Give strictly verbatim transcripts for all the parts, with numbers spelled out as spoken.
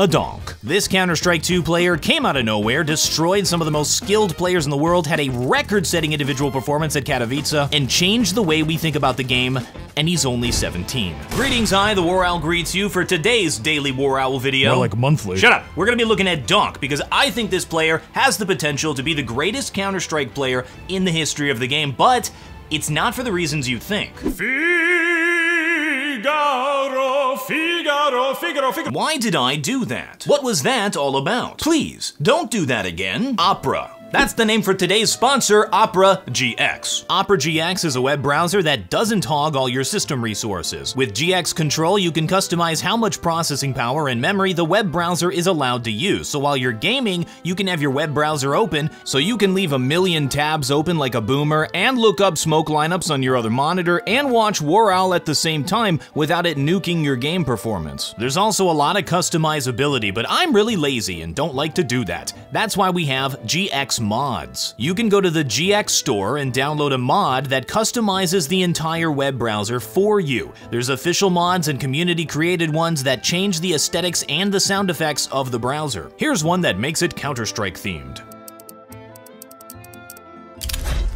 a Donk. This Counter-Strike two player came out of nowhere, destroyed some of the most skilled players in the world, had a record-setting individual performance at Katowice, and changed the way we think about the game, and he's only seventeen. Greetings, I, the War Owl, greets you for today's daily War Owl video. More like monthly. Shut up! We're gonna be looking at Donk, because I think this player has the potential to be the greatest Counter-Strike player in the history of the game, but it's not for the reasons you think. Figaro, Figaro, Figaro, Figaro. Why did I do that? What was that all about? Please, don't do that again. Opera. That's the name for today's sponsor, Opera G X. Opera G X is a web browser that doesn't hog all your system resources. With G X Control, you can customize how much processing power and memory the web browser is allowed to use. So while you're gaming, you can have your web browser open, so you can leave a million tabs open like a boomer and look up smoke lineups on your other monitor and watch War Owl at the same time without it nuking your game performance. There's also a lot of customizability, but I'm really lazy and don't like to do that. That's why we have G X mods. You can go to the G X store and download a mod that customizes the entire web browser for you. There's official mods and community created ones that change the aesthetics and the sound effects of the browser. Here's one that makes it Counter-Strike themed.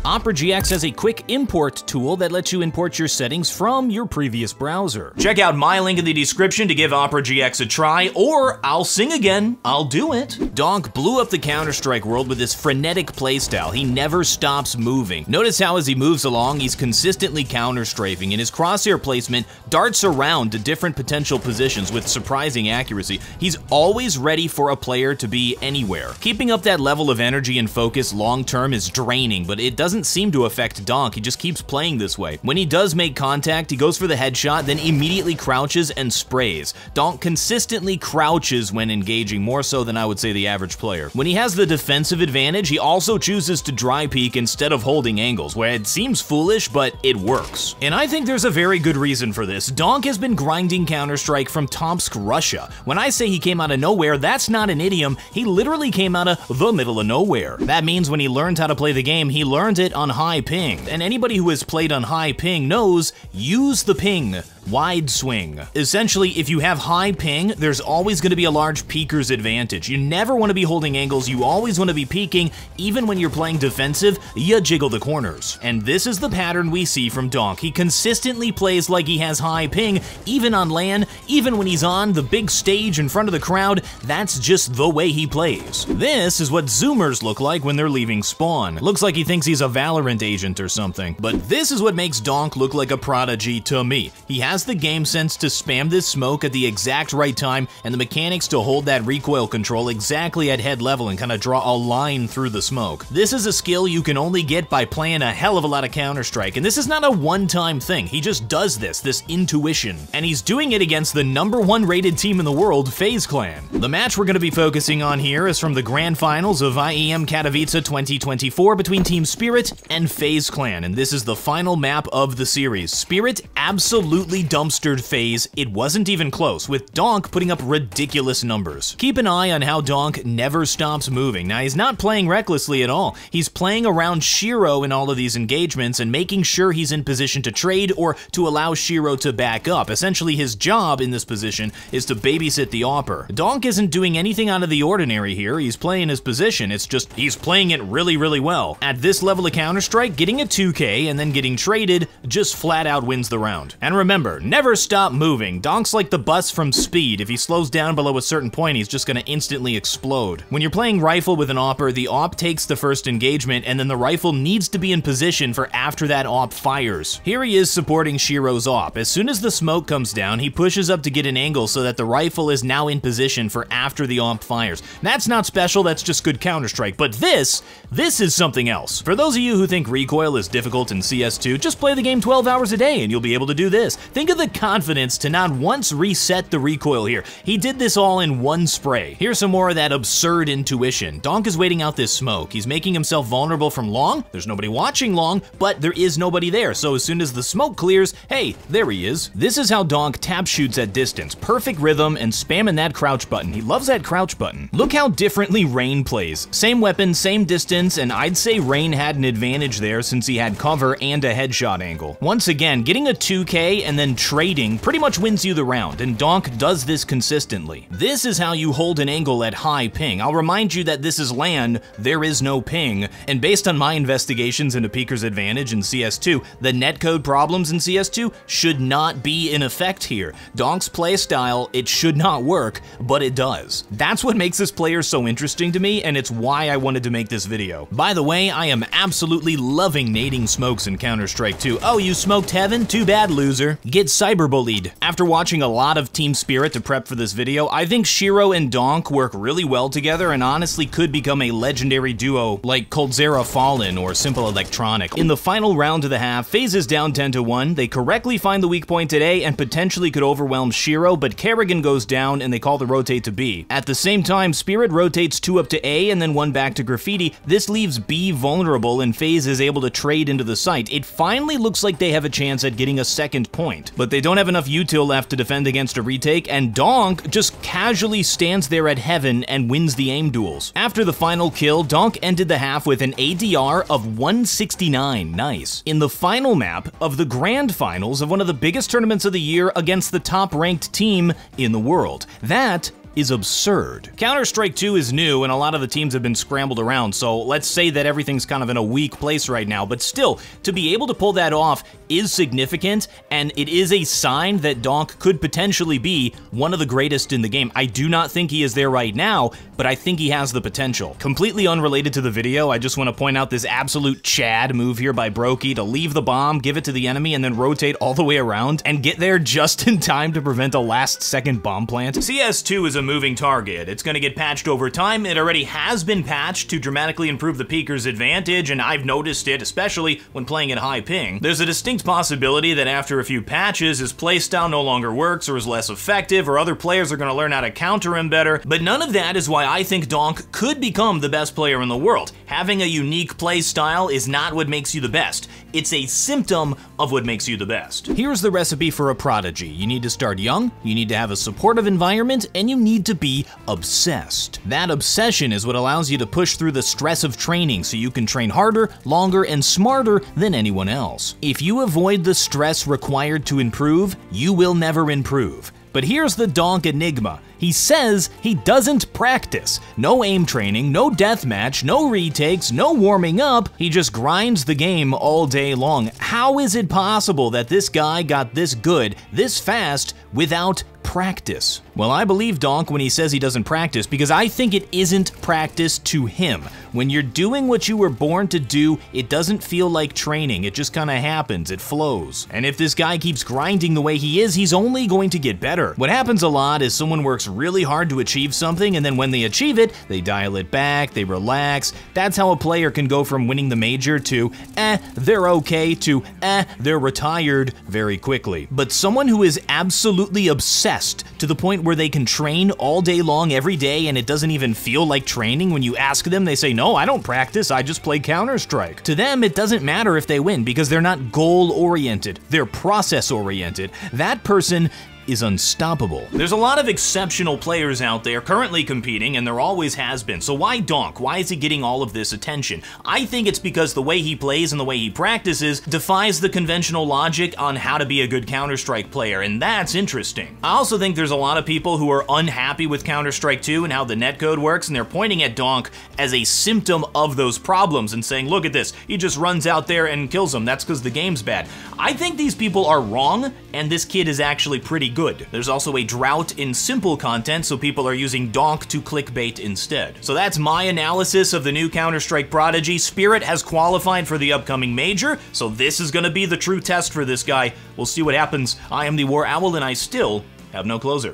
Opera G X has a quick import tool that lets you import your settings from your previous browser. Check out my link in the description to give Opera G X a try, or I'll sing again, I'll do it. Donk blew up the Counter-Strike world with his frenetic playstyle. He never stops moving. Notice how as he moves along, he's consistently counter-strafing, and his crosshair placement darts around to different potential positions with surprising accuracy. He's always ready for a player to be anywhere. Keeping up that level of energy and focus long-term is draining, but it doesn't Doesn't seem to affect Donk. He just keeps playing this way. When he does make contact, he goes for the headshot, then immediately crouches and sprays. Donk consistently crouches when engaging, more so than I would say the average player. When he has the defensive advantage, he also chooses to dry peek instead of holding angles, where it seems foolish, but it works. And I think there's a very good reason for this. Donk has been grinding Counter-Strike from Tomsk, Russia. When I say he came out of nowhere, that's not an idiom. He literally came out of the middle of nowhere. That means when he learned how to play the game, he learned it on high ping, and anybody who has played on high ping knows, use the ping. Wide swing. Essentially, if you have high ping, there's always going to be a large peeker's advantage. You never want to be holding angles, you always want to be peeking. Even when you're playing defensive, you jiggle the corners. And this is the pattern we see from Donk. He consistently plays like he has high ping, even on LAN, even when he's on the big stage in front of the crowd. That's just the way he plays. This is what Zoomers look like when they're leaving spawn. Looks like he thinks he's a Valorant agent or something. But this is what makes Donk look like a prodigy to me. He has the game sense to spam this smoke at the exact right time, and the mechanics to hold that recoil control exactly at head level and kind of draw a line through the smoke. This is a skill you can only get by playing a hell of a lot of Counter-Strike, and this is not a one-time thing. He just does this, this intuition, and he's doing it against the number one rated team in the world, FaZe Clan. The match we're going to be focusing on here is from the grand finals of I E M Katowice twenty twenty-four between Team Spirit and FaZe Clan, and this is the final map of the series. Spirit absolutely dumpstered phase, it wasn't even close, with Donk putting up ridiculous numbers. Keep an eye on how Donk never stops moving. Now, he's not playing recklessly at all. He's playing around Shiro in all of these engagements and making sure he's in position to trade or to allow Shiro to back up. Essentially, his job in this position is to babysit the Opera. Donk isn't doing anything out of the ordinary here. He's playing his position. It's just he's playing it really, really well. At this level of Counter-Strike, getting a two K and then getting traded just flat out wins the round. And remember, never stop moving. Donk's like the bus from Speed. If he slows down below a certain point, he's just going to instantly explode. When you're playing rifle with an Opera, the op takes the first engagement, and then the rifle needs to be in position for after that op fires. Here he is supporting Shiro's op. As soon as the smoke comes down, he pushes up to get an angle so that the rifle is now in position for after the op fires. That's not special, that's just good Counter-Strike. But this, this is something else. For those of you who think recoil is difficult in C S two, just play the game twelve hours a day and you'll be able to do this. Think Think of the confidence to not once reset the recoil here. He did this all in one spray. Here's some more of that absurd intuition. Donk is waiting out this smoke. He's making himself vulnerable from long. There's nobody watching long, but there is nobody there. So as soon as the smoke clears, hey, there he is. This is how Donk tap shoots at distance. Perfect rhythm and spamming that crouch button. He loves that crouch button. Look how differently Rain plays. Same weapon, same distance, and I'd say Rain had an advantage there since he had cover and a headshot angle. Once again, getting a two K and then trading pretty much wins you the round, and Donk does this consistently. This is how you hold an angle at high ping. I'll remind you that this is LAN, there is no ping, and based on my investigations into Peeker's advantage in C S two, the netcode problems in C S two should not be in effect here. Donk's playstyle, it should not work, but it does. That's what makes this player so interesting to me, and it's why I wanted to make this video. By the way, I am absolutely loving nading smokes in Counter-Strike two. Oh, you smoked heaven? Too bad, loser. Get cyberbullied. After watching a lot of Team Spirit to prep for this video, I think Shiro and Donk work really well together and honestly could become a legendary duo like Coldzera Fallen or Simple Electronic. In the final round of the half, FaZe is down ten to one. They correctly find the weak point today and potentially could overwhelm Shiro, but Kerrigan goes down and they call the rotate to B. At the same time, Spirit rotates two up to A and then one back to Graffiti. This leaves B vulnerable and FaZe is able to trade into the site. It finally looks like they have a chance at getting a second point, but they don't have enough util left to defend against a retake, and Donk just casually stands there at heaven and wins the aim duels. After the final kill, Donk ended the half with an A D R of one sixty-nine. Nice. In the final map of the grand finals of one of the biggest tournaments of the year against the top-ranked team in the world. That is absurd. Counter-Strike two is new and a lot of the teams have been scrambled around, so let's say that everything's kind of in a weak place right now, but still, to be able to pull that off is significant, and it is a sign that Donk could potentially be one of the greatest in the game. I do not think he is there right now, but I think he has the potential. Completely unrelated to the video, I just want to point out this absolute Chad move here by Broky to leave the bomb, give it to the enemy, and then rotate all the way around and get there just in time to prevent a last-second bomb plant. C S two is a moving target. It's going to get patched over time. It already has been patched to dramatically improve the Peeker's advantage, and I've noticed it, especially when playing at high ping. There's a distinct possibility that after a few patches, his playstyle no longer works or is less effective, or other players are going to learn how to counter him better, but none of that is why I think Donk could become the best player in the world. Having a unique playstyle is not what makes you the best. It's a symptom of what makes you the best. Here's the recipe for a prodigy. You need to start young, you need to have a supportive environment, and you need Need to be obsessed. That obsession is what allows you to push through the stress of training so you can train harder, longer, and smarter than anyone else. If you avoid the stress required to improve, you will never improve. But here's the Donk enigma. He says he doesn't practice. No aim training, no deathmatch, no retakes, no warming up. He just grinds the game all day long. How is it possible that this guy got this good, this fast, without practice? Well, I believe Donk when he says he doesn't practice, because I think it isn't practice to him. When you're doing what you were born to do, it doesn't feel like training. It just kind of happens. It flows. And if this guy keeps grinding the way he is, he's only going to get better. What happens a lot is someone works really hard to achieve something, and then when they achieve it, they dial it back, they relax. That's how a player can go from winning the major to, eh, they're okay, to, eh, they're retired very quickly. But someone who is absolutely obsessed to the point where they can train all day long every day and it doesn't even feel like training, when you ask them, they say, no, I don't practice, I just play Counter-Strike. To them, it doesn't matter if they win because they're not goal-oriented, they're process-oriented. That person is unstoppable. There's a lot of exceptional players out there currently competing, and there always has been. So why Donk? Why is he getting all of this attention? I think it's because the way he plays and the way he practices defies the conventional logic on how to be a good Counter-Strike player, and that's interesting. I also think there's a lot of people who are unhappy with Counter-Strike two and how the netcode works, and they're pointing at Donk as a symptom of those problems and saying, look at this, he just runs out there and kills them. That's because the game's bad. I think these people are wrong, and this kid is actually pretty good. Good. There's also a drought in Simple content, so people are using Donk to clickbait instead. So that's my analysis of the new Counter-Strike prodigy. Spirit has qualified for the upcoming major, so this is going to be the true test for this guy. We'll see what happens. I am the War Owl, and I still have no closer.